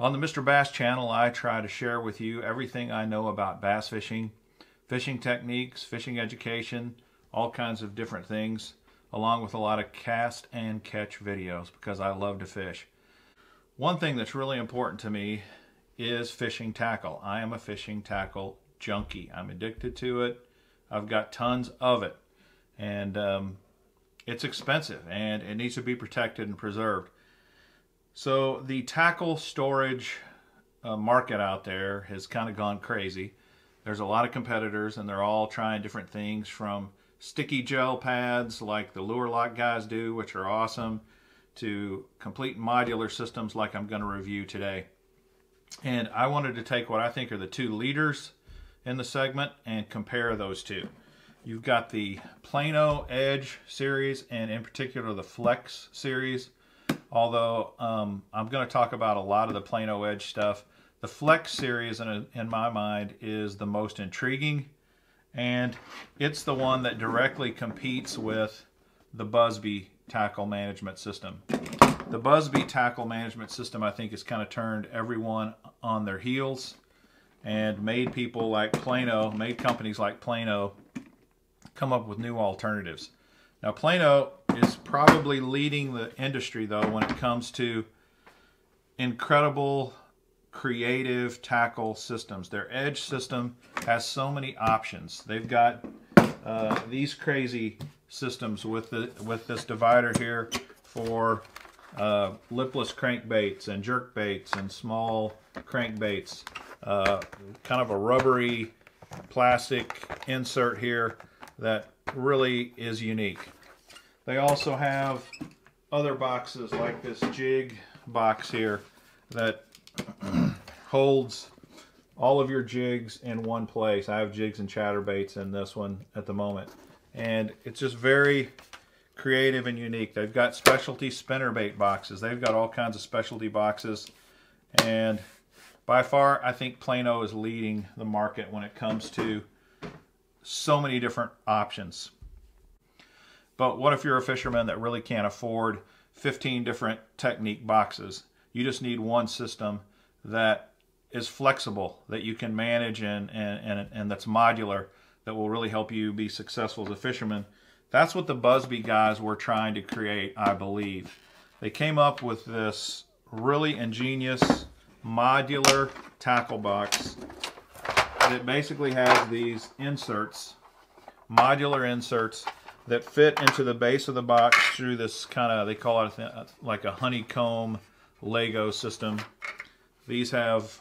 On the Mr. Bass channel, I try to share with you everything I know about bass fishing, fishing techniques, fishing education, all kinds of different things, along with a lot of cast and catch videos because I love to fish. One thing that's really important to me is fishing tackle. I am a fishing tackle junkie. I'm addicted to it. I've got tons of it, and it's expensive and it needs to be protected and preserved. So the tackle storage market out there has kind of gone crazy. There's a lot of competitors and they're all trying different things, from sticky gel pads like the LureLock guys do, which are awesome, to complete modular systems like I'm going to review today. And I wanted to take what I think are the two leaders in the segment and compare those two. You've got the Plano Edge series and in particular the Flex series. Although I'm going to talk about a lot of the Plano Edge stuff. The Flex series, in my mind, is the most intriguing, and it's the one that directly competes with the Buzbe tackle management system. The Buzbe tackle management system, I think, has kind of turned everyone on their heels and made people like Plano, made companies like Plano come up with new alternatives. Now, Plano is probably leading the industry, though, when it comes to incredible, creative tackle systems. Their Edge system has so many options. They've got these crazy systems with this divider here for lipless crankbaits and jerkbaits and small crankbaits. Kind of a rubbery plastic insert here that really is unique. They also have other boxes like this jig box here that holds all of your jigs in one place. I have jigs and chatterbaits in this one at the moment. And it's just very creative and unique. They've got specialty spinnerbait boxes. They've got all kinds of specialty boxes. And by far, I think Plano is leading the market when it comes to so many different options. But what if you're a fisherman that really can't afford 15 different technique boxes? You just need one system that is flexible, that you can manage and that's modular, that will really help you be successful as a fisherman. That's what the Buzbe guys were trying to create, I believe. They came up with this really ingenious modular tackle box that basically has these inserts, modular inserts, that fit into the base of the box through this kind of, they call it like a honeycomb Lego system. These have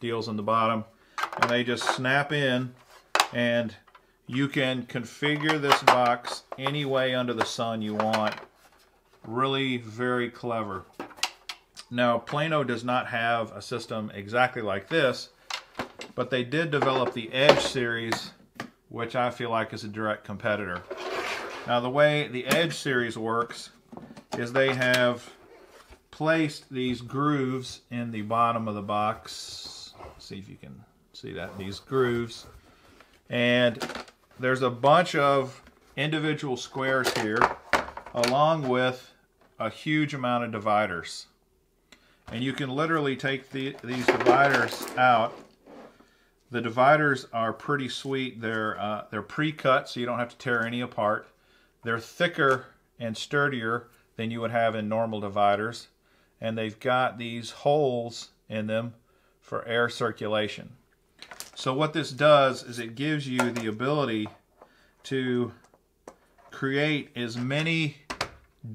deals in the bottom, and they just snap in, and you can configure this box any way under the sun you want. Really very clever. Now, Plano does not have a system exactly like this, but they did develop the Edge series, which I feel like is a direct competitor. Now, the way the Edge series works is they have placed these grooves in the bottom of the box. See if you can see that, these grooves. And there's a bunch of individual squares here, along with a huge amount of dividers. And you can literally take these dividers out. The dividers are pretty sweet. They're pre-cut, so you don't have to tear any apart. They're thicker and sturdier than you would have in normal dividers. And they've got these holes in them for air circulation. So what this does is it gives you the ability to create as many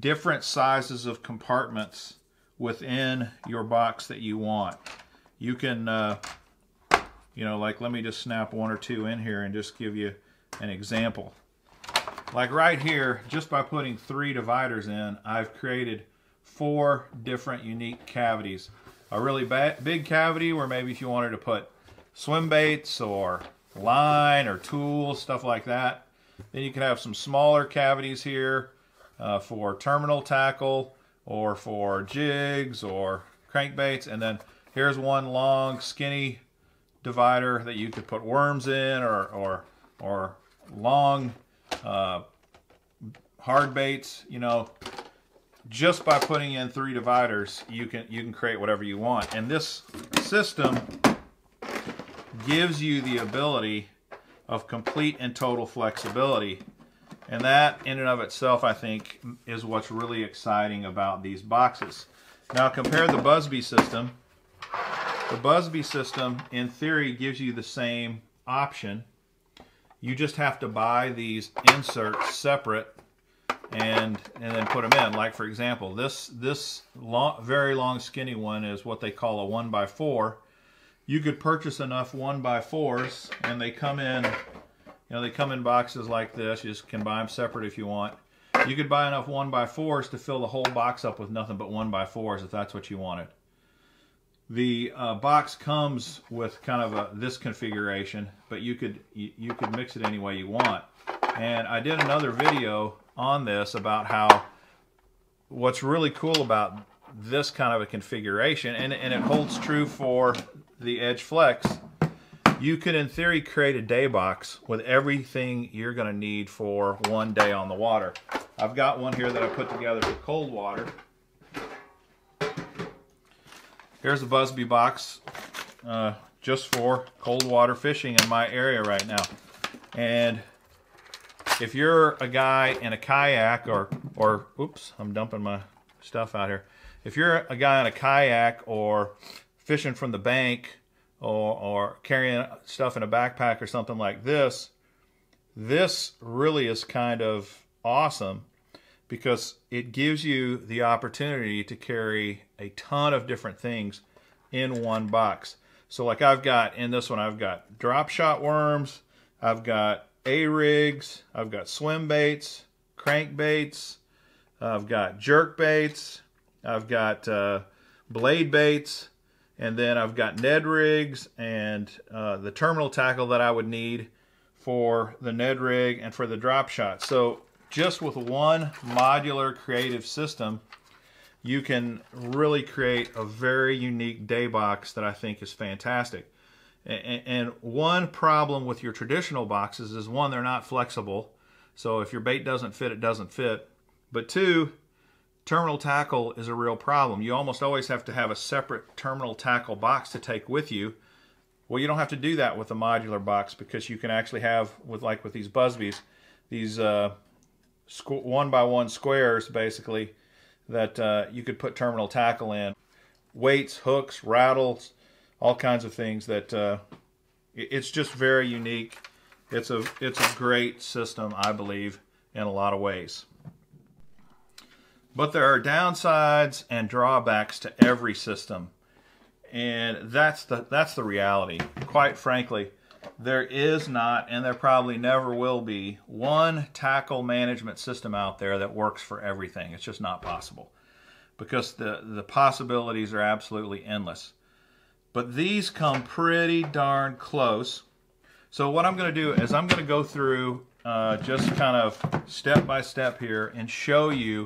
different sizes of compartments within your box that you want. You can... you know, like, let me just snap one or two in here and just give you an example. Like right here, just by putting 3 dividers in, I've created 4 different unique cavities. A really big cavity where maybe if you wanted to put swim baits or line or tools, stuff like that. Then you can have some smaller cavities here for terminal tackle or for jigs or crankbaits. And then here's one long, skinny divider that you could put worms in or long hard baits. You know, just by putting in 3 dividers, you can create whatever you want. And this system gives you the ability of complete and total flexibility. And that in and of itself, I think, is what's really exciting about these boxes. Now compare the Buzbe system. The Buzbe system, in theory, gives you the same option. You just have to buy these inserts separate and then put them in. Like, for example, this long, very long skinny one is what they call a 1x4. You could purchase enough 1x4s, and they come in, they come in boxes like this. You just can buy them separate if you want. You could buy enough 1x4s to fill the whole box up with nothing but 1x4s if that's what you wanted. The box comes with kind of this configuration, but you could mix it any way you want. And I did another video on this about how what's really cool about this kind of a configuration, and it holds true for the Edge Flex. You could, in theory, create a day box with everything you're going to need for one day on the water. I've got one here that I put together for cold water. Here's the Buzbe box just for cold water fishing in my area right now. And if you're a guy in a kayak or oops, I'm dumping my stuff out here. If you're a guy in a kayak or fishing from the bank or carrying stuff in a backpack or something like this, this really is kind of awesome, because it gives you the opportunity to carry a ton of different things in one box. So like I've got, in this one, I've got drop shot worms, I've got A-rigs, I've got swim baits, crankbaits, I've got jerk baits, I've got blade baits, and then I've got Ned rigs and the terminal tackle that I would need for the Ned rig and for the drop shot. So just with one modular creative system, you can really create a very unique day box that I think is fantastic. And one problem with your traditional boxes is, one, they're not flexible. So if your bait doesn't fit, it doesn't fit. But two, terminal tackle is a real problem. You almost always have to have a separate terminal tackle box to take with you. Well, you don't have to do that with a modular box, because you can actually have, like with these Buzbes, these 1x1 squares basically that you could put terminal tackle in. Weights, hooks, rattles, all kinds of things that it's just very unique. It's a great system, I believe, in a lot of ways. But there are downsides and drawbacks to every system, and that's the reality. Quite frankly, there is not, and there probably never will be, one tackle management system out there that works for everything. It's just not possible, because the possibilities are absolutely endless. But these come pretty darn close. So what I'm going to do is I'm going to go through just kind of step by step here and show you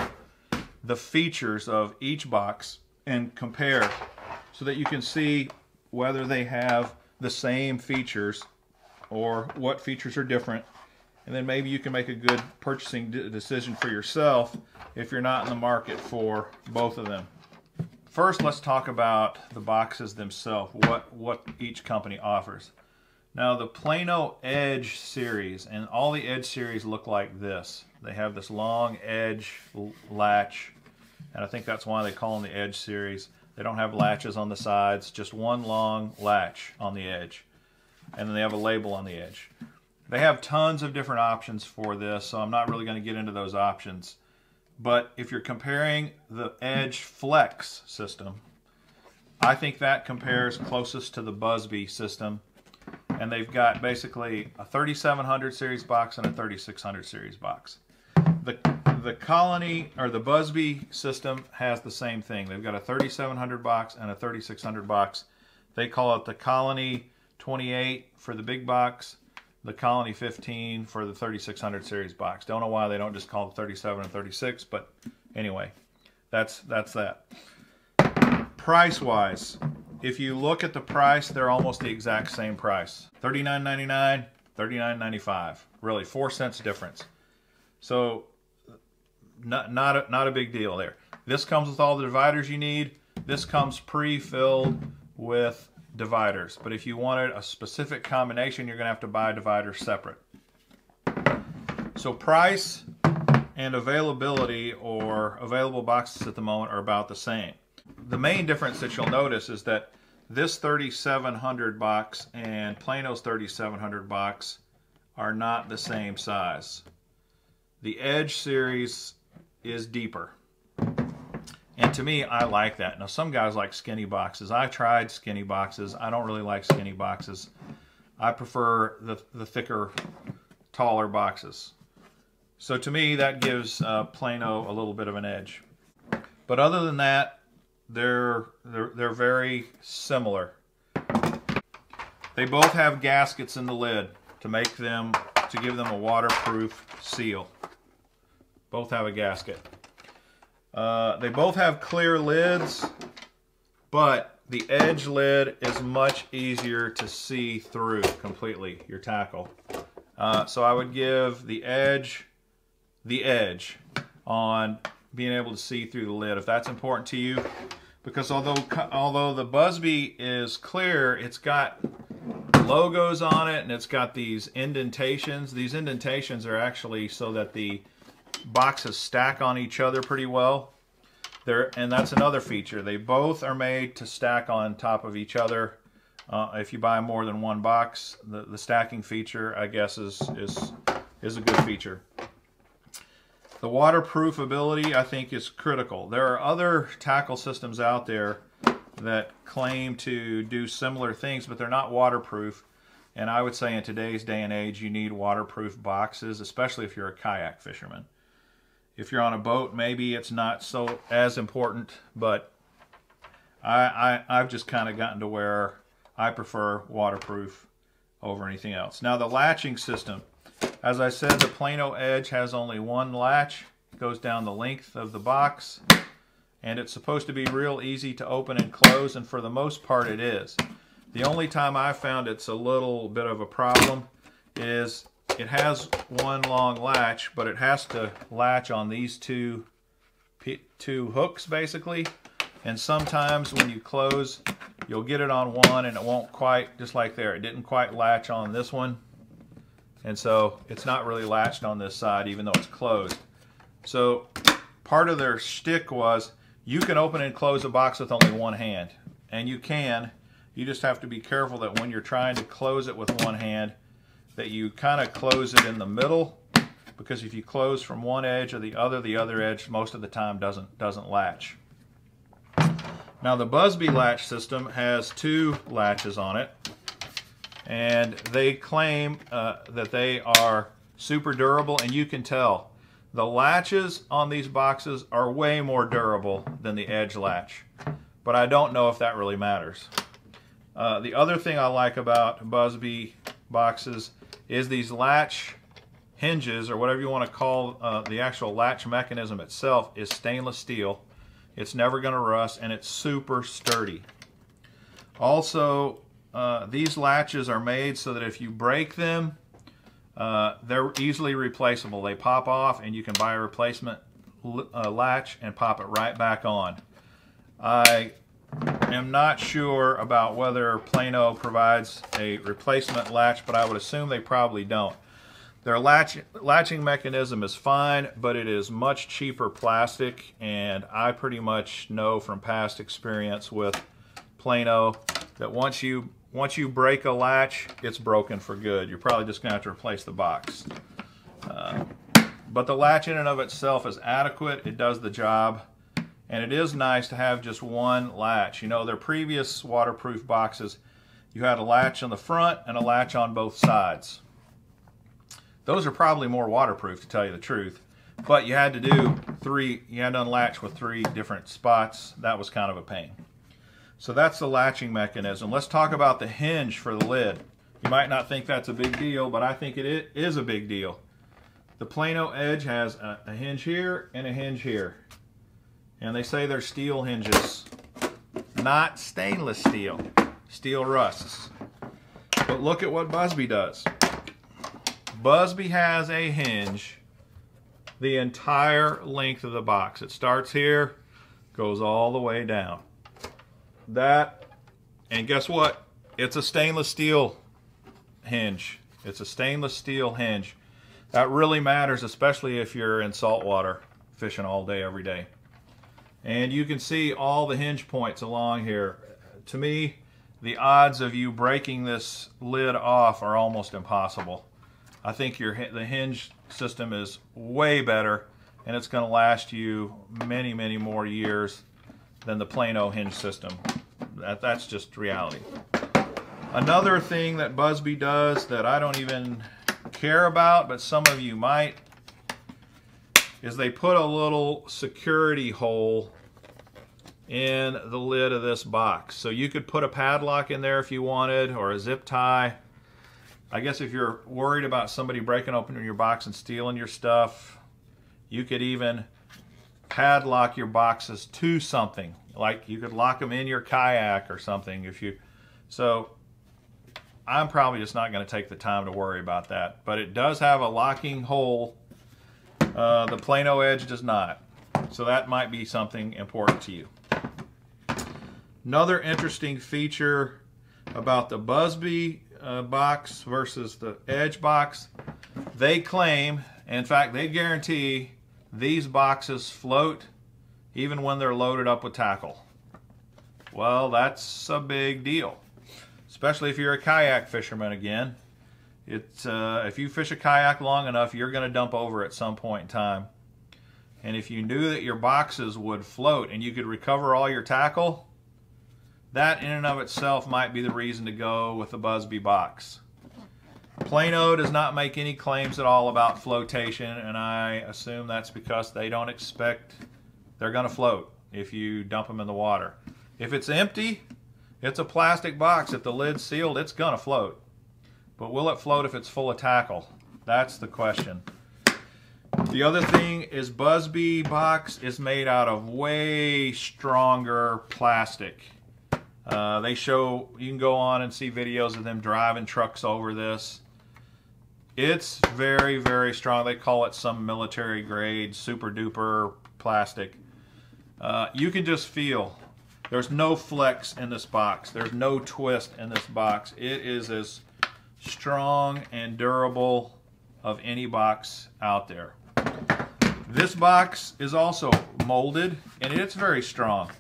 the features of each box and compare, so that you can see whether they have the same features or what features are different. And then maybe you can make a good purchasing decision for yourself if you're not in the market for both of them. First, let's talk about the boxes themselves, what each company offers. Now, the Plano Edge series, and all the Edge series look like this. They have this long edge latch, and I think that's why they call them the Edge series. They don't have latches on the sides, just one long latch on the edge, and then they have a label on the edge. They have tons of different options for this, so I'm not really going to get into those options. But if you're comparing the Edge Flex system, I think that compares closest to the Buzbe system. And they've got basically a 3700 series box and a 3600 series box. The Colony, or the Buzbe system, has the same thing. They've got a 3700 box and a 3600 box. They call it the Colony 28 for the big box, the Colony 15 for the 3600 series box. Don't know why they don't just call it 37 and 36, but anyway, that's that. Price-wise, if you look at the price, they're almost the exact same price. $39.99, $39.95. Really, 4 cents difference. So not a big deal there. This comes with all the dividers you need. This comes pre-filled with dividers. But if you wanted a specific combination, you're going to have to buy dividers separate. So price and availability, or available boxes at the moment, are about the same. The main difference that you'll notice is that this 3700 box and Plano's 3700 box are not the same size. The Edge series is deeper. And to me, I like that. Now, some guys like skinny boxes. I tried skinny boxes. I don't really like skinny boxes. I prefer the thicker, taller boxes. So to me, that gives Plano a little bit of an edge. But other than that, they're very similar. They both have gaskets in the lid to make them, to give them a waterproof seal. Both have a gasket. They both have clear lids, but the Edge lid is much easier to see through completely, your tackle. So I would give the edge on being able to see through the lid, if that's important to you. Because although the Buzbe is clear, it's got logos on it and it's got these indentations. These indentations are actually so that the boxes stack on each other pretty well. And that's another feature. They both are made to stack on top of each other. If you buy more than one box, the stacking feature, I guess, is a good feature. The waterproof ability, I think, is critical. There are other tackle systems out there that claim to do similar things, but they're not waterproof. And I would say in today's day and age, you need waterproof boxes, especially if you're a kayak fisherman. If you're on a boat, maybe it's not so as important, but I've just kind of gotten to where I prefer waterproof over anything else. Now, the latching system. As I said, the Plano Edge has only one latch. It goes down the length of the box, and it's supposed to be real easy to open and close, and for the most part it is. The only time I found it's a little bit of a problem is it has one long latch, but it has to latch on these two hooks, basically. And sometimes when you close, you'll get it on one and it won't quite, just like there, it didn't quite latch on this one. And so it's not really latched on this side, even though it's closed. So part of their shtick was you can open and close a box with only one hand. And you can. You just have to be careful that when you're trying to close it with one hand, that you kind of close it in the middle. Because if you close from one edge or the other edge most of the time doesn't latch. Now, the Buzbe latch system has two latches on it, and they claim that they are super durable, and you can tell. The latches on these boxes are way more durable than the Edge latch, but I don't know if that really matters. The other thing I like about Buzbe boxes is these latch hinges, or whatever you want to call the actual latch mechanism itself, is stainless steel. It's never going to rust, and it's super sturdy. Also, these latches are made so that if you break them, they're easily replaceable. They pop off, and you can buy a replacement latch and pop it right back on. I am not sure about whether Plano provides a replacement latch, but I would assume they probably don't. Their latching mechanism is fine, but it is much cheaper plastic, and I pretty much know from past experience with Plano that once you break a latch, it's broken for good. You're probably just going to have to replace the box. But the latch in and of itself is adequate. It does the job, and it is nice to have just one latch. You know, their previous waterproof boxes, you had a latch on the front and a latch on both sides. Those are probably more waterproof, to tell you the truth, but you had to do you had to unlatch with three different spots. That was kind of a pain. So that's the latching mechanism. Let's talk about the hinge for the lid. You might not think that's a big deal, but I think it is a big deal. The Plano Edge has a hinge here and a hinge here. And they say they're steel hinges, not stainless steel. Steel rusts. But look at what Buzbe does. Buzbe has a hinge the entire length of the box. It starts here Goes all the way down. That, and guess what? It's a stainless steel hinge. It's a stainless steel hinge. That really matters, especially if you're in salt water fishing all day, every day. And you can see all the hinge points along here. To me, the odds of you breaking this lid off are almost impossible. I think the hinge system is way better, and it's going to last you many, many more years than the Plano hinge system. That's just reality. Another thing that Buzbe does that I don't even care about, but some of you might, is they put a little security hole in the lid of this box. So you could put a padlock in there if you wanted, or a zip tie. I guess if you're worried about somebody breaking open your box and stealing your stuff, you could even padlock your boxes to something. Like you could lock them in your kayak or something. So I'm probably just not going to take the time to worry about that. But it does have a locking hole. The Plano Edge does not. So that might be something important to you. Another interesting feature about the Buzbe box versus the Edge box, they claim, in fact they guarantee, these boxes float even when they're loaded up with tackle. Well, that's a big deal, especially if you're a kayak fisherman again. It's if you fish a kayak long enough, you're going to dump over at some point in time. And if you knew that your boxes would float and you could recover all your tackle, that in and of itself might be the reason to go with the Buzbe box. Plano does not make any claims at all about flotation, and I assume that's because they don't expect they're going to float if you dump them in the water. If it's empty, it's a plastic box. If the lid's sealed, it's going to float. But will it float if it's full of tackle? That's the question. The other thing is Buzbe box is made out of way stronger plastic. They show, you can go on and see videos of them driving trucks over this. It's very, very strong. They call it some military grade, super duper plastic. You can just feel there's no flex in this box. There's no twist in this box. It is as strong and durable of any box out there. This box is also molded and it's very strong,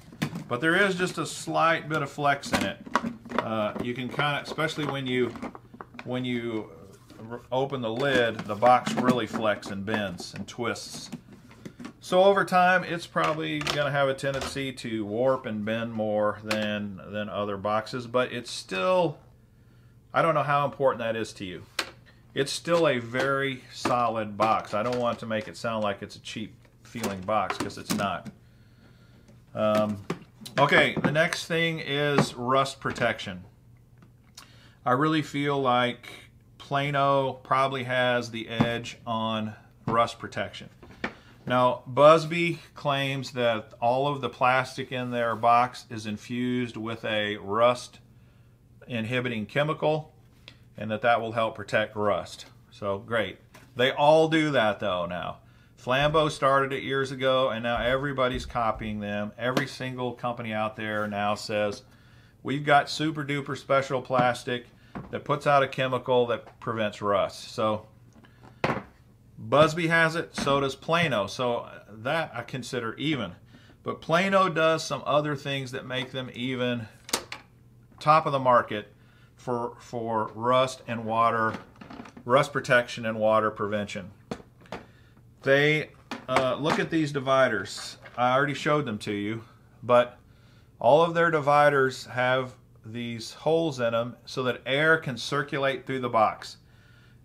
but there is just a slight bit of flex in it. You can kind of, especially when you open the lid, the box really flexes and bends and twists. So over time, it's probably going to have a tendency to warp and bend more than other boxes, but it's still, I don't know how important that is to you. It's still a very solid box. I don't want to make it sound like it's a cheap feeling box, because it's not. Okay, the next thing is rust protection. I really feel like Plano probably has the edge on rust protection. Now, Buzbe claims that all of the plastic in their box is infused with a rust inhibiting chemical, and that will help protect rust. So great. They all do that though now. Flambeau started it years ago, and now everybody's copying them. Every single company out there now says, we've got super duper special plastic that puts out a chemical that prevents rust. So Buzbe has it, so does Plano. So that I consider even. But Plano does some other things that make them even top of the market for rust and water, rust protection and water prevention. They look at these dividers. I already showed them to you, but all of their dividers have these holes in them so that air can circulate through the box.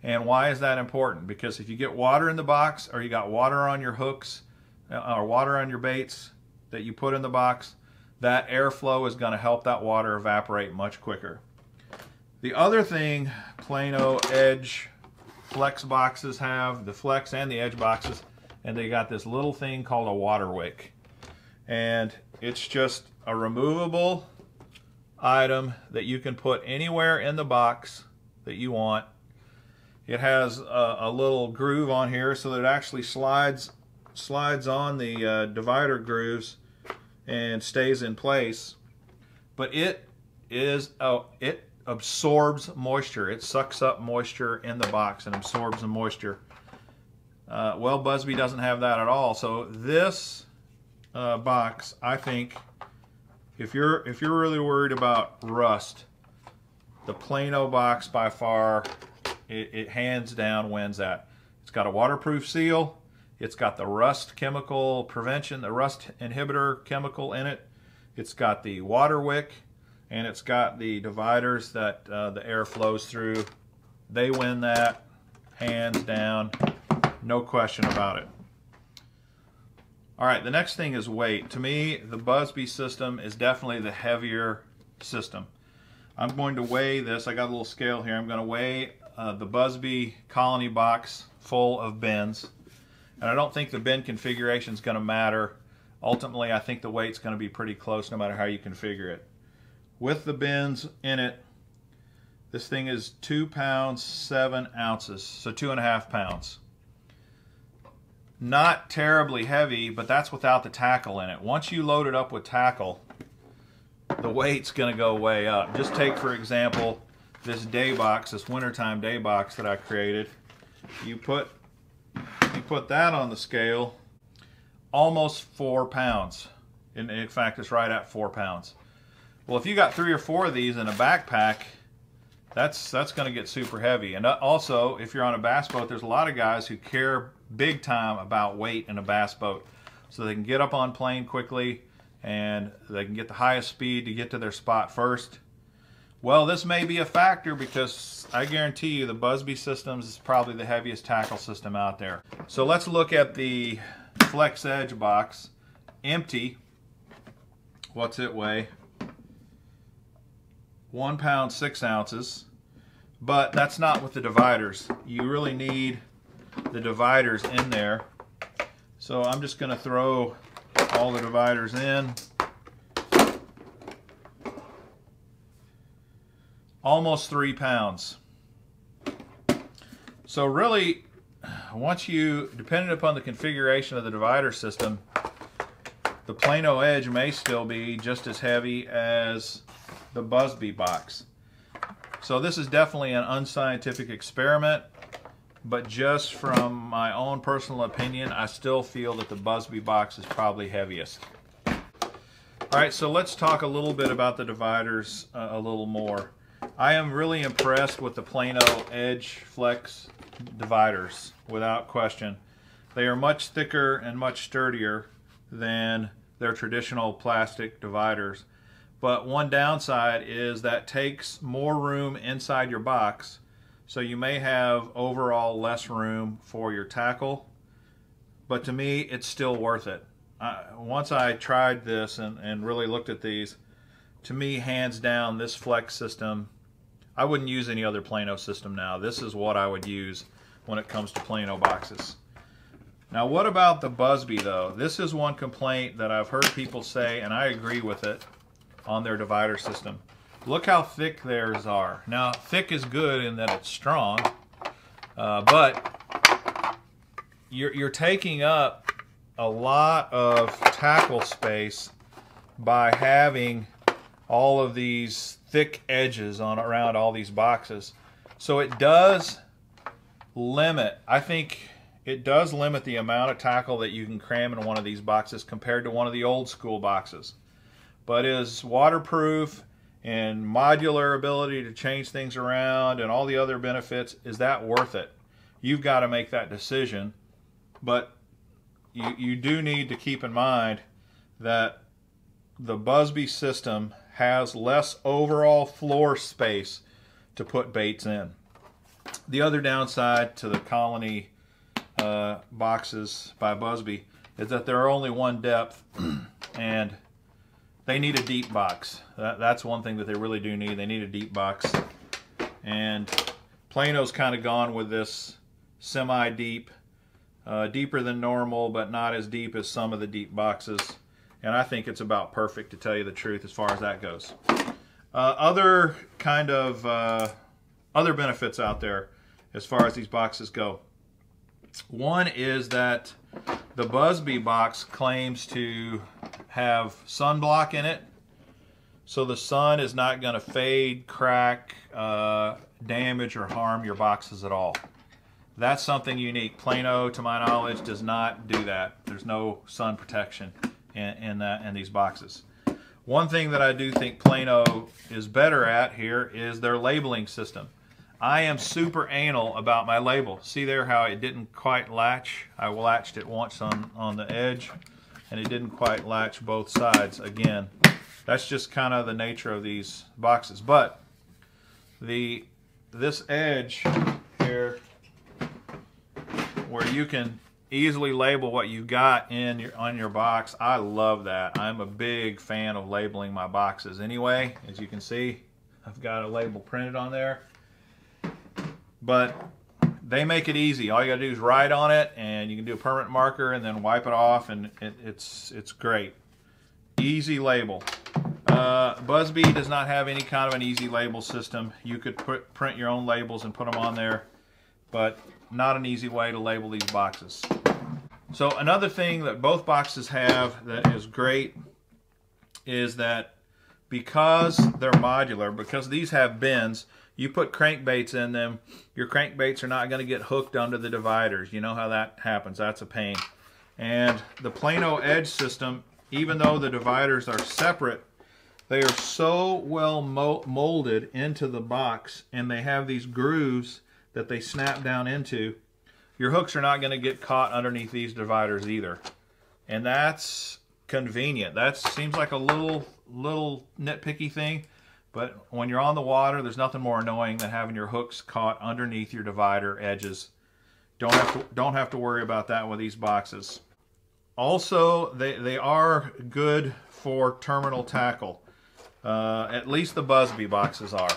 And why is that important? Because if you get water in the box, or you got water on your hooks, or water on your baits that you put in the box, that airflow is going to help that water evaporate much quicker. The other thing Plano Edge flex boxes have, the flex and the edge boxes, and they got this little thing called a water wick. And it's just a removable item that you can put anywhere in the box that you want. It has a little groove on here so that it actually slides on the divider grooves and stays in place, but it absorbs moisture. It sucks up moisture in the box and absorbs the moisture. Well, Buzbe doesn't have that at all. So this box, I think, if you're really worried about rust, the Plano box by far, it hands down wins that. It's got a waterproof seal. It's got the rust chemical prevention, the rust inhibitor chemical in it. It's got the water wick, and it's got the dividers that the air flows through. They win that, hands down, no question about it. All right, the next thing is weight. To me, the Buzbe system is definitely the heavier system. I'm going to weigh this. I got a little scale here. I'm going to weigh the Buzbe Colony box full of bins. And I don't think the bin configuration is going to matter. Ultimately, I think the weight's going to be pretty close no matter how you configure it. With the bins in it, this thing is 2 pounds 7 ounces, so 2.5 pounds. Not terribly heavy, but that's without the tackle in it. Once you load it up with tackle, the weight's going to go way up. Just take, for example, this day box, this wintertime day box that I created. You put that on the scale, almost 4 pounds. In fact, it's right at 4 pounds. Well, if you got 3 or 4 of these in a backpack, that's going to get super heavy. And also, if you're on a bass boat, there's a lot of guys who care big time about weight in a bass boat, so they can get up on plane quickly and they can get the highest speed to get to their spot first. Well, this may be a factor, because I guarantee you the Buzbe systems is probably the heaviest tackle system out there. So let's look at the Flex Edge box, empty. What's it weigh? 1 pound 6 ounces, but that's not with the dividers. You really need the dividers in there. So I'm just going to throw all the dividers in. Almost 3 pounds. So really, once you, depending upon the configuration of the divider system, the Plano Edge may still be just as heavy as the Buzbe box. So this is definitely an unscientific experiment, but just from my own personal opinion, I still feel that the Buzbe box is probably heaviest. All right, so let's talk a little bit about the dividers a little more. I am really impressed with the Plano Edge Flex dividers, without question. They are much thicker and much sturdier than their traditional plastic dividers. But one downside is that takes more room inside your box, so you may have overall less room for your tackle. But to me, it's still worth it. Once I tried this and really looked at these, to me, hands down, this Flex system, I wouldn't use any other Plano system now. This is what I would use when it comes to Plano boxes. Now, what about the Buzbe, though? This is one complaint that I've heard people say, and I agree with it, on their divider system. Look how thick theirs are. Now, thick is good in that it's strong, but you're taking up a lot of tackle space by having all of these thick edges on around all these boxes. So it does limit, I think it does limit the amount of tackle that you can cram in one of these boxes compared to one of the old school boxes. But it is waterproof and modular ability to change things around and all the other benefits. Is that worth it? You've got to make that decision, but you do need to keep in mind that the Buzbe system has less overall floor space to put baits in. The other downside to the Colony boxes by Buzbe is that they're only one depth, and they need a deep box. That's one thing that they really do need. They need a deep box. And Plano's kind of gone with this semi-deep, deeper than normal, but not as deep as some of the deep boxes. And I think it's about perfect, to tell you the truth, as far as that goes. Other kind of other benefits out there as far as these boxes go. One is that the Buzbe box claims to have sunblock in it, so the sun is not going to fade, crack, damage, or harm your boxes at all. That's something unique. Plano, to my knowledge, does not do that. There's no sun protection in these boxes. One thing that I do think Plano is better at here is their labeling system. I am super anal about my label. See there how it didn't quite latch? I latched it once on the edge, and it didn't quite latch both sides. Again, that's just kind of the nature of these boxes. But this edge here, where you can easily label what you got on your box, I love that. I'm a big fan of labeling my boxes anyway. As you can see, I've got a label printed on there. But they make it easy. All you gotta do is write on it, and you can do a permanent marker and then wipe it off, and it's great. Easy label. Buzbe does not have any kind of an easy label system. You could print your own labels and put them on there, but not an easy way to label these boxes. So another thing that both boxes have that is great is that because they're modular, because these have bends, you put crankbaits in them, your crankbaits are not going to get hooked under the dividers. You know how that happens. That's a pain. And the Plano Edge system, even though the dividers are separate, they are so well molded into the box, and they have these grooves that they snap down into. Your hooks are not going to get caught underneath these dividers either, and that's convenient. That seems like a little nitpicky thing, but when you're on the water, there's nothing more annoying than having your hooks caught underneath your divider edges. Don't have to worry about that with these boxes. Also, they are good for terminal tackle. At least the Buzbe boxes are.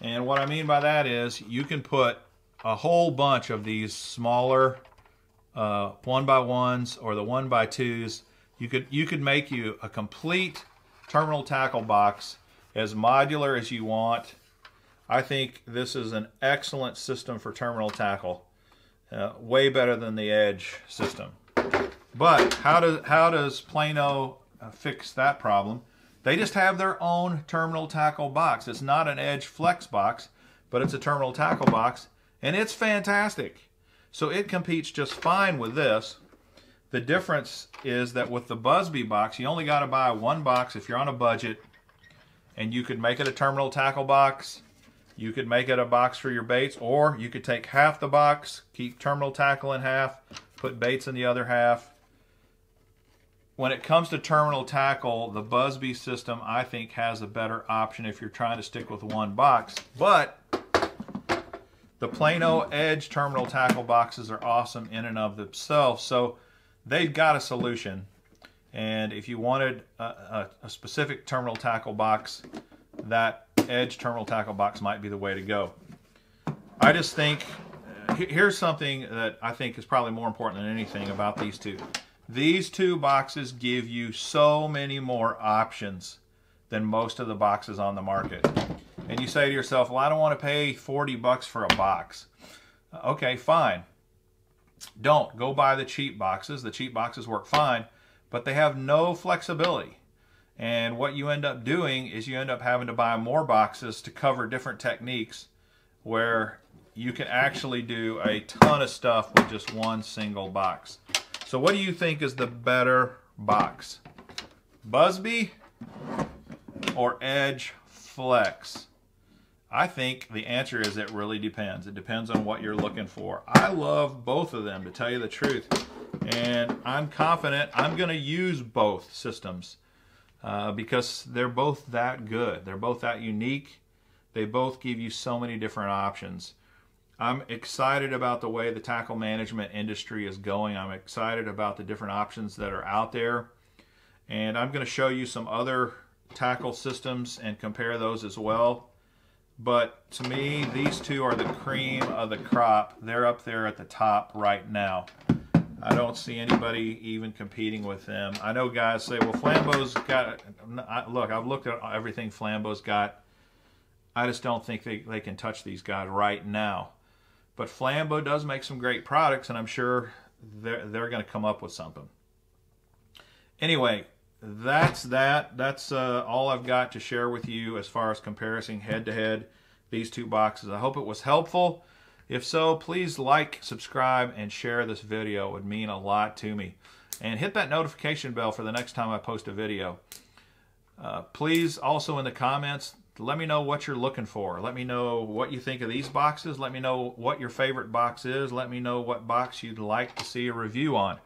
And what I mean by that is you can put a whole bunch of these smaller 1x1s or the 1x2s. You could make you a complete terminal tackle box as modular as you want. I think this is an excellent system for terminal tackle, way better than the Edge system. But how does Plano fix that problem? They just have their own terminal tackle box. It's not an Edge flex box, but it's a terminal tackle box, and it's fantastic. So it competes just fine with this. The difference is that with the Buzbe box, you only got to buy one box if you're on a budget, and you could make it a terminal tackle box, you could make it a box for your baits, or you could take half the box, keep terminal tackle in half, put baits in the other half. When it comes to terminal tackle, the Buzbe system, I think, has a better option if you're trying to stick with one box. But the Plano Edge terminal tackle boxes are awesome in and of themselves, so they've got a solution. And if you wanted a specific terminal tackle box, that Edge terminal tackle box might be the way to go. I just think, here's something that I think is probably more important than anything about these two. These two boxes give you so many more options than most of the boxes on the market. And you say to yourself, well, I don't want to pay 40 bucks for a box. Okay, fine. Don't. Go buy the cheap boxes. The cheap boxes work fine, but they have no flexibility. And what you end up doing is you end up having to buy more boxes to cover different techniques, where you can actually do a ton of stuff with just one single box. So what do you think is the better box? Buzbe or Edge Flex? I think the answer is it really depends. It depends on what you're looking for. I love both of them, to tell you the truth. And I'm confident I'm going to use both systems because they're both that good. They're both that unique. They both give you so many different options. I'm excited about the way the tackle management industry is going. I'm excited about the different options that are out there. And I'm going to show you some other tackle systems and compare those as well. But to me, these two are the cream of the crop. They're up there at the top right now. I don't see anybody even competing with them. I know guys say, well, Flambeau's got... Look, I've looked at everything Flambeau's got. I just don't think they can touch these guys right now. But Flambeau does make some great products, and I'm sure they're going to come up with something. Anyway, That's all I've got to share with you as far as comparing head-to-head these two boxes. I hope it was helpful. If so, please like, subscribe, and share this video. It would mean a lot to me. And hit that notification bell for the next time I post a video. Please also in the comments, let me know what you're looking for. Let me know what you think of these boxes. Let me know what your favorite box is. Let me know what box you'd like to see a review on.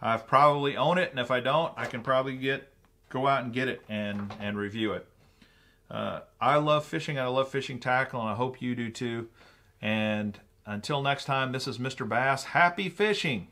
I've probably owned it, and if I don't, I can probably go out and get it and review it. I love fishing. I love fishing tackle, and I hope you do too. And until next time, this is Mr. Bass. Happy fishing!